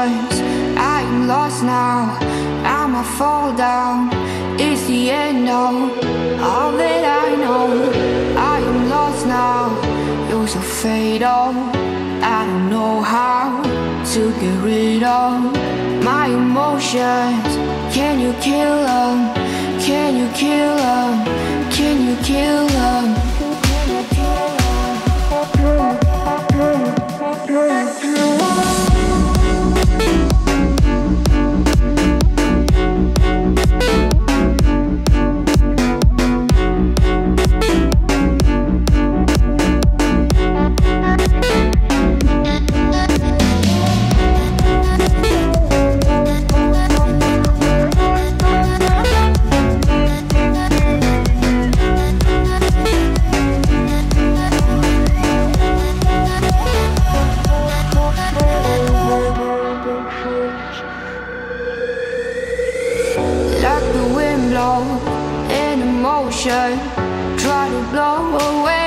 emotions. I am lost now, I'ma fall down. It's the end of all that I know. I am lost now, you're so fatal. I don't know how to get rid of my emotions. Can you kill them? Can you kill them? Can you kill them? Try to blow away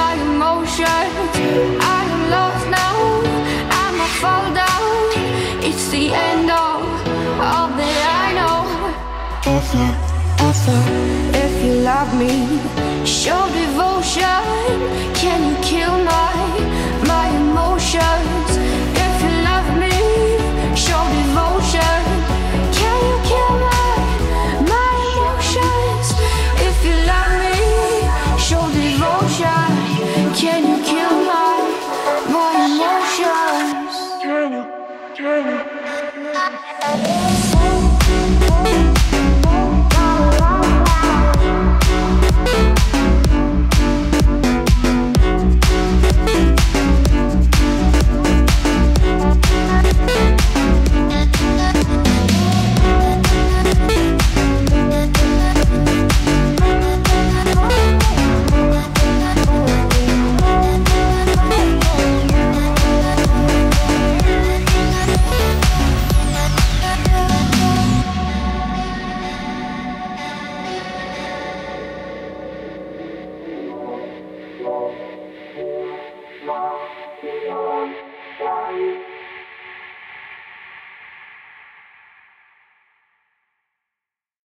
my emotions. I am lost now, I'ma fall down. It's the end of all that I know. If you love me, show devotion. Can you kill my emotions? If you love me, show devotion.